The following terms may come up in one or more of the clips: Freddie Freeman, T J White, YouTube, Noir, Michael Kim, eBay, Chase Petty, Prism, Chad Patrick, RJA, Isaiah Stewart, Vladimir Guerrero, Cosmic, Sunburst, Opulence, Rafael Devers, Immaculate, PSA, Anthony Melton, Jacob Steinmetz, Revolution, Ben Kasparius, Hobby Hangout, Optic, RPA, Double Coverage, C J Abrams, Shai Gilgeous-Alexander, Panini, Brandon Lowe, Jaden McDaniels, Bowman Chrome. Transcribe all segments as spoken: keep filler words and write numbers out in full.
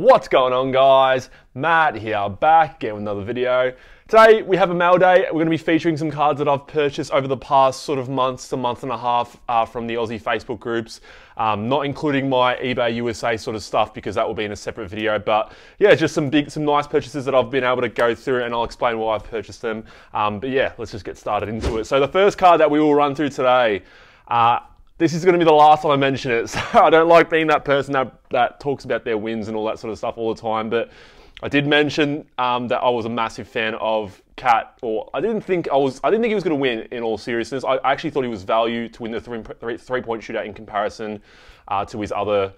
What's going on, guys? Matt here, back again with another video. Today we have a mail day. We're going to be featuring some cards that I've purchased over the past sort of months to month and a half uh, from the Aussie Facebook groups, um, not including my eBay U S A sort of stuff because that will be in a separate video. But yeah, just some big, some nice purchases that I've been able to go through, and I'll explain why I've purchased them. Um, but yeah, let's just get started into it. So the first card that we will run through today. Uh, This is gonna be the last time I mention it, so I don't like being that person that, that talks about their wins and all that sort of stuff all the time, but I did mention um, that I was a massive fan of Cat, or I didn't think I was, I didn't think he was gonna win in all seriousness. I actually thought he was value to win the three, three, three-point shootout in comparison uh, to his other,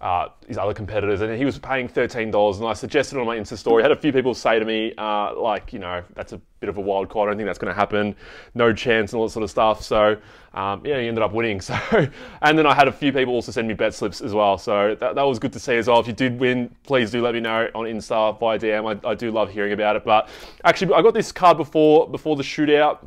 uh, his other competitors, and he was paying thirteen dollars, and I suggested on my Insta story, I had a few people say to me, uh, like, you know, that's a bit of a wild card, I don't think that's gonna happen, no chance and all that sort of stuff, so Um, yeah, he ended up winning. So, and then I had a few people also send me bet slips as well. So that, that was good to see as well. If you did win, please do let me know on Insta via D M. I, I do love hearing about it. But actually, I got this card before before the shootout.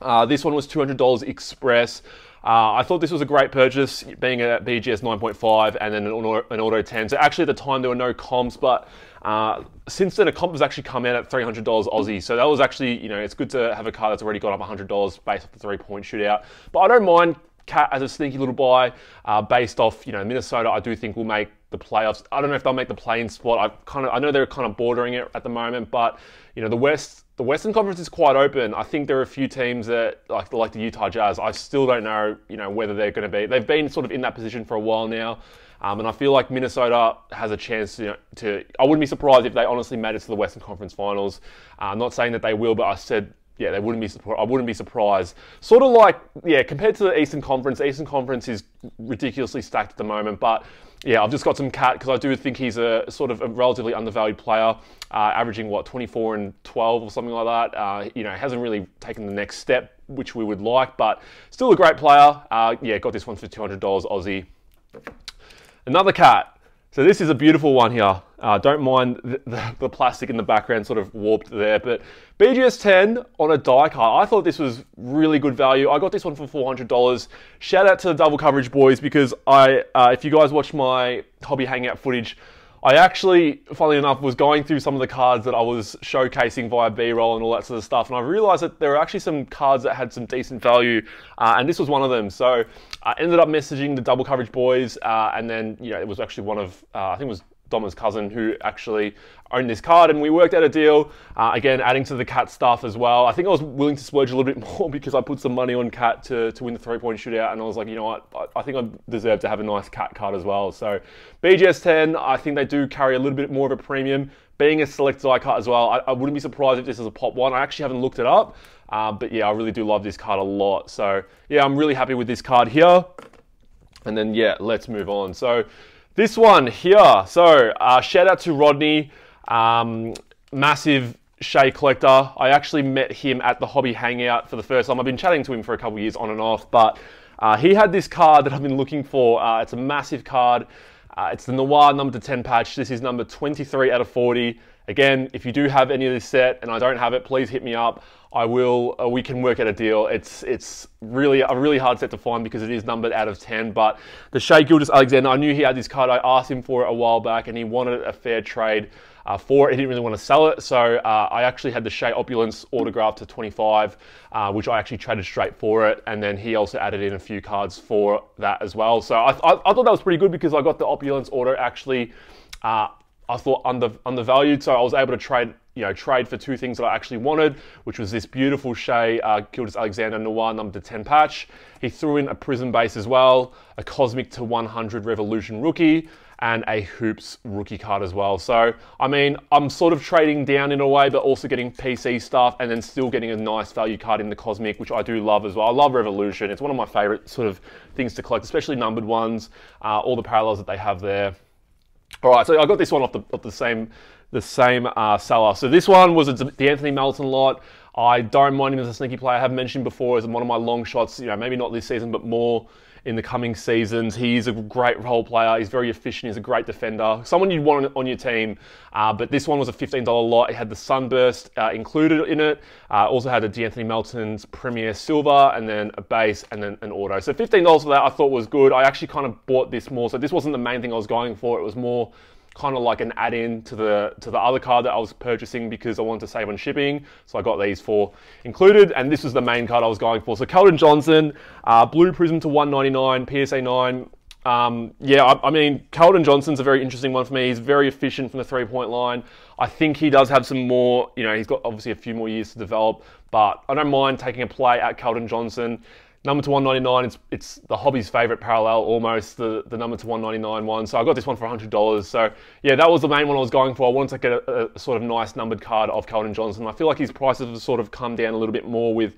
Uh, this one was two hundred dollars express. Uh, I thought this was a great purchase, being a B G S nine point five and then an auto, an auto ten. So actually at the time there were no comps, but uh, since then a comp has actually come out at three hundred dollars Aussie. So that was actually, you know, it's good to have a card that's already gone up one hundred dollars based off the three-point shootout. But I don't mind Cat as a sneaky little buy uh, based off, you know, Minnesota. I do think will make the playoffs. I don't know if they'll make the play-in spot. I kind of, I know they're kind of bordering it at the moment, but you know, the West. The Western Conference is quite open. I think there are a few teams that, like, like the Utah Jazz, I still don't know, you know, whether they're going to be. They've been sort of in that position for a while now, um, and I feel like Minnesota has a chance to, you know, to. I wouldn't be surprised if they honestly made it to the Western Conference Finals. Uh, I'm not saying that they will, but I said, yeah, they wouldn't be. I wouldn't be surprised. Sort of like, yeah, compared to the Eastern Conference, Eastern Conference is ridiculously stacked at the moment, but. Yeah, I've just got some Cat because I do think he's a sort of a relatively undervalued player, uh, averaging, what, twenty-four and twelve or something like that. Uh, you know, hasn't really taken the next step, which we would like, but still a great player. Uh, yeah, got this one for two hundred dollars Aussie. Another Cat. So this is a beautiful one here. Uh, don't mind the, the, the plastic in the background sort of warped there, but B G S ten on a die card. I thought this was really good value. I got this one for four hundred dollars. Shout out to the Double Coverage boys because I, uh, if you guys watched my Hobby Hangout footage, I actually, funnily enough, was going through some of the cards that I was showcasing via B-roll and all that sort of stuff, and I realized that there were actually some cards that had some decent value, uh, and this was one of them. So I ended up messaging the Double Coverage boys, uh, and then, you know, it was actually one of, uh, I think it was Dom's cousin who actually owned this card, and we worked out a deal, uh, again adding to the Cat stuff as well. I think I was willing to splurge a little bit more because I put some money on Cat to, to win the three-point shootout, and I was like, you know what, I think I deserve to have a nice Cat card as well. So B G S ten, I think they do carry a little bit more of a premium, being a select die card as well. I, I wouldn't be surprised if this is a pop one. I actually haven't looked it up, uh, but yeah, I really do love this card a lot. So yeah, I'm really happy with this card here, and then yeah, let's move on. So this one here, so uh, shout out to Rodney, um, massive Shai collector. I actually met him at the Hobby Hangout for the first time. I've been chatting to him for a couple of years on and off, but uh, he had this card that I've been looking for. Uh, it's a massive card. Uh, it's the Noir number ten patch. This is number twenty-three out of forty. Again, if you do have any of this set and I don't have it, please hit me up. I will, uh, we can work out a deal. It's it's really a really hard set to find because it is numbered out of ten, but the Shai Gilgeous-Alexander, I knew he had this card. I asked him for it a while back and he wanted a fair trade uh, for it. He didn't really want to sell it. So uh, I actually had the Shai Opulence autographed to twenty-five, uh, which I actually traded straight for it. And then he also added in a few cards for that as well. So I, I, I thought that was pretty good because I got the Opulence auto actually, uh, I thought under, undervalued, so I was able to trade, you know, trade for two things that I actually wanted, which was this beautiful Shai uh, Gilgeous-Alexander Noir number ten patch. He threw in a Prism base as well, a Cosmic to one hundred Revolution rookie, and a Hoops rookie card as well. So, I mean, I'm sort of trading down in a way, but also getting P C stuff and then still getting a nice value card in the Cosmic, which I do love as well. I love Revolution. It's one of my favorite sort of things to collect, especially numbered ones, uh, all the parallels that they have there. All right, so I got this one off the, off the same, the same uh, seller. So this one was the Anthony Melton lot. I don't mind him as a sneaky player. I have mentioned before as one of my long shots, you know, maybe not this season, but more in the coming seasons. He is a great role player. He's very efficient. He's a great defender. Someone you'd want on your team, uh, but this one was a fifteen dollar lot. It had the Sunburst uh, included in it. Uh, also had a D'Anthony Melton's Premier Silver and then a base and then an auto. So fifteen dollars for that I thought was good. I actually kind of bought this more. So this wasn't the main thing I was going for. It was more kind of like an add-in to the to the other card that I was purchasing because I wanted to save on shipping. So I got these four included, and this was the main card I was going for. So Keldon Johnson, uh, Blue Prism to one ninety-nine, P S A nine. Um, yeah, I, I mean, Keldon Johnson's a very interesting one for me. He's very efficient from the three-point line. I think he does have some more, you know, he's got obviously a few more years to develop, but I don't mind taking a play at Keldon Johnson. Number to one ninety-nine, it's, it's the hobby's favorite parallel, almost, the, the number to one ninety-nine one. So I got this one for one hundred dollars. So yeah, that was the main one I was going for. I wanted to get a, a sort of nice numbered card of Keldon Johnson. I feel like his prices have sort of come down a little bit more with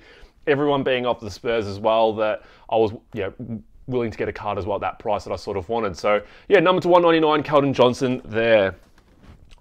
everyone being off the Spurs as well, that I was, you know, willing to get a card as well at that price that I sort of wanted. So yeah, number to one ninety-nine, Keldon Johnson there.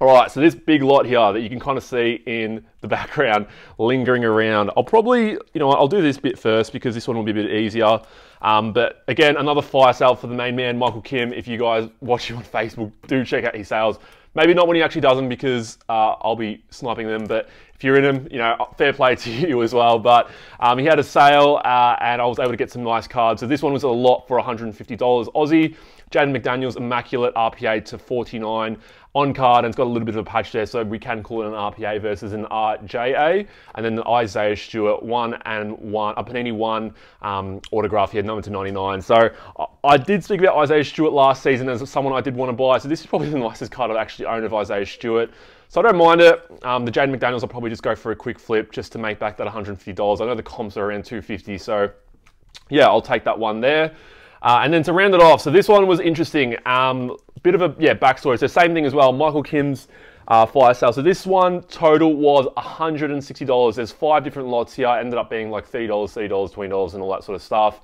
All right, so this big lot here that you can kind of see in the background lingering around. I'll probably, you know, I'll do this bit first because this one will be a bit easier. Um, but again, another fire sale for the main man, Michael Kim. If you guys watch him on Facebook, do check out his sales. Maybe not when he actually does them because uh, I'll be sniping them, but if you're in them, you know, fair play to you as well. But um, he had a sale uh, and I was able to get some nice cards. So this one was a lot for one hundred fifty dollars Aussie. Jaden McDaniels, Immaculate, R P A to forty-nine on card, and it's got a little bit of a patch there, so we can call it an R P A versus an R J A. And then the Isaiah Stewart, one and one, a Panini one um, autograph here, number to ninety-nine. So I did speak about Isaiah Stewart last season as someone I did want to buy, so this is probably the nicest card I've actually owned of Isaiah Stewart. So I don't mind it. Um, the Jaden McDaniels, I'll probably just go for a quick flip just to make back that one hundred fifty dollars. I know the comps are around two fifty, so yeah, I'll take that one there. Uh, and then to round it off, so this one was interesting. Um, bit of a, yeah, backstory. So same thing as well, Michael Kim's uh, fire sale. So this one total was one hundred sixty dollars. There's five different lots here. Ended up being like thirty dollars, thirty dollars, twenty dollars, and all that sort of stuff.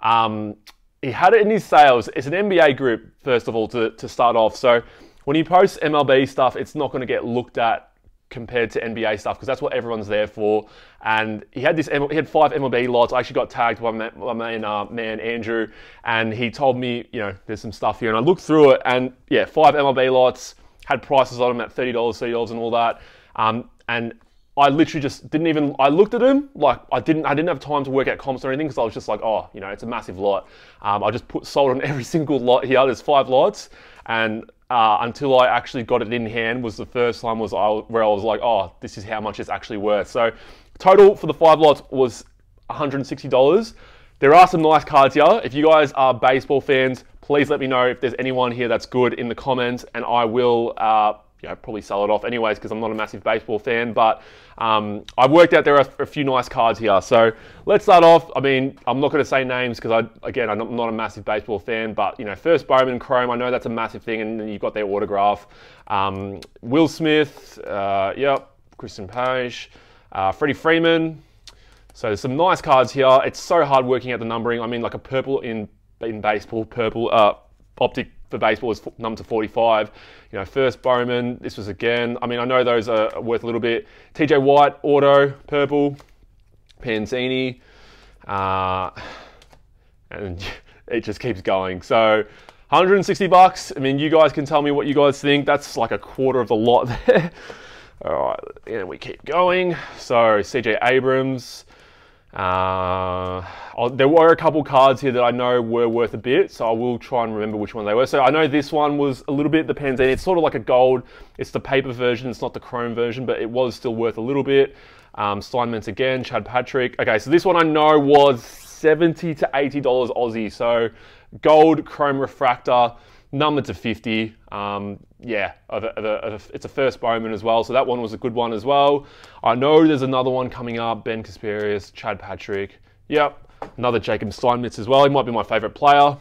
Um, he had it in his sales. It's an N B A group, first of all, to, to start off. So when he posts M L B stuff, it's not going to get looked at compared to N B A stuff, because that's what everyone's there for. And he had this, he had five M L B lots. I actually got tagged by my main uh, man, Andrew, and he told me, you know, there's some stuff here. And I looked through it, and yeah, five M L B lots, had prices on them at thirty dollars, thirty dollars, and all that. Um, and I literally just didn't even, I looked at them, like I didn't I didn't have time to work out comps or anything, because I was just like, oh, you know, it's a massive lot. Um, I just put sold on every single lot here. There's five lots, and Uh, until I actually got it in hand was the first time was I, where I was like, oh, this is how much it's actually worth. So total for the five lots was one hundred sixty dollars. There are some nice cards here. If you guys are baseball fans, please let me know if there's anyone here that's good in the comments, and I will uh, you know, probably sell it off anyways because I'm not a massive baseball fan, but um, I've worked out there are a few nice cards here. So let's start off. I mean, I'm not going to say names because, I again, I'm not a massive baseball fan, but, you know, first Bowman Chrome, I know that's a massive thing, and then you've got their autograph. Um, Will Smith, uh, yep, Kristen Page, uh, Freddie Freeman. So there's some nice cards here. It's so hard working out the numbering. I mean, like a purple in, in baseball, purple, uh, Optic for baseball is number to forty-five. You know, first Bowman, this was again, I mean, I know those are worth a little bit. T J White, auto, purple, Panzini, uh, and it just keeps going. So one hundred sixty bucks. I mean, you guys can tell me what you guys think. That's like a quarter of the lot there. All right, and we keep going. So C J Abrams. Uh, there were a couple cards here that I know were worth a bit, so I will try and remember which one they were. So I know this one was a little bit, the Panzini, it's sort of like a gold, it's the paper version, it's not the chrome version, but it was still worth a little bit. Um, Steinmetz again, Chad Patrick. Okay, so this one I know was seventy to eighty dollars Aussie, so gold, chrome refractor, number to fifty. Um, yeah, of a, of a, of a, it's a first Bowman as well, so that one was a good one as well. I know there's another one coming up, Ben Kasparius, Chad Patrick. Yep, another Jacob Steinmetz as well. He might be my favorite player.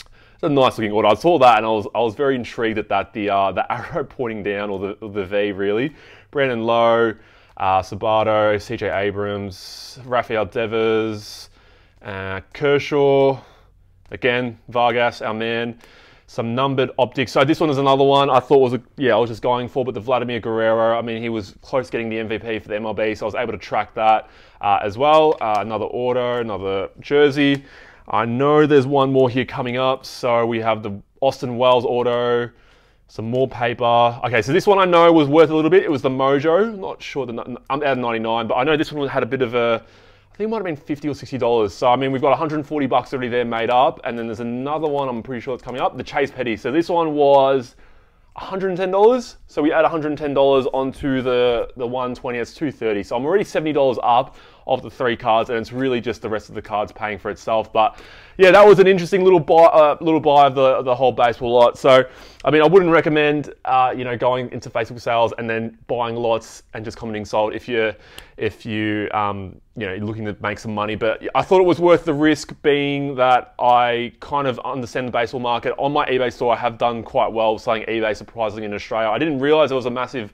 It's a nice looking order. I saw that and I was, I was very intrigued at that, the, uh, the arrow pointing down, or the, or the V really. Brandon Lowe, uh, Sabato, C J Abrams, Rafael Devers, uh, Kershaw, again, Vargas, our man. Some numbered optics. So this one is another one I thought was, a, yeah, I was just going for, but the Vladimir Guerrero, I mean, he was close to getting the M V P for the M L B, so I was able to track that uh, as well. Uh, another auto, another jersey. I know there's one more here coming up. So we have the Austin Wells auto, some more paper. Okay, so this one I know was worth a little bit. It was the Mojo. Not sure, the, I'm out of ninety-nine, but I know this one had a bit of a, I think it might have been fifty or sixty dollars. So, I mean, we've got one hundred forty bucks already there made up. And then there's another one, I'm pretty sure it's coming up, the Chase Petty. So this one was one hundred ten dollars, so we add one hundred ten dollars onto the, the one twenty, it's two thirty. So I'm already seventy dollars up of the three cards, and it's really just the rest of the cards paying for itself. But yeah, that was an interesting little buy, uh, little buy of the, the whole baseball lot. So, I mean, I wouldn't recommend, uh, you know, going into Facebook sales and then buying lots and just commenting sold if you're, if you, um, you know, looking to make some money. But I thought it was worth the risk, being that I kind of understand the baseball market. On my eBay store, I have done quite well selling eBay, surprisingly, in Australia. I didn't realize there was a massive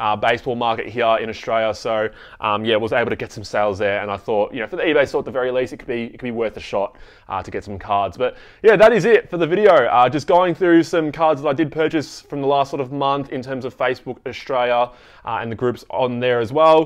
Uh, baseball market here in Australia, so um, yeah, was able to get some sales there, and I thought, you know, for the eBay store at the very least, it could be it could be worth a shot uh, to get some cards. But yeah, that is it for the video. Uh, just going through some cards that I did purchase from the last sort of month in terms of Facebook Australia uh, and the groups on there as well.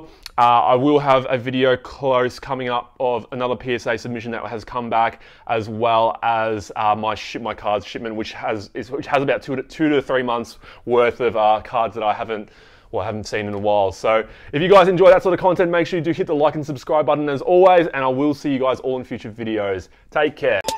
Uh, I will have a video close coming up of another P S A submission that has come back, as well as uh, my ship my cards shipment, which has is, which has about two to, two to three months worth of uh, cards that I haven't. Well, I haven't seen in a while. So if you guys enjoy that sort of content, make sure you do hit the like and subscribe button as always, and I will see you guys all in future videos. Take care.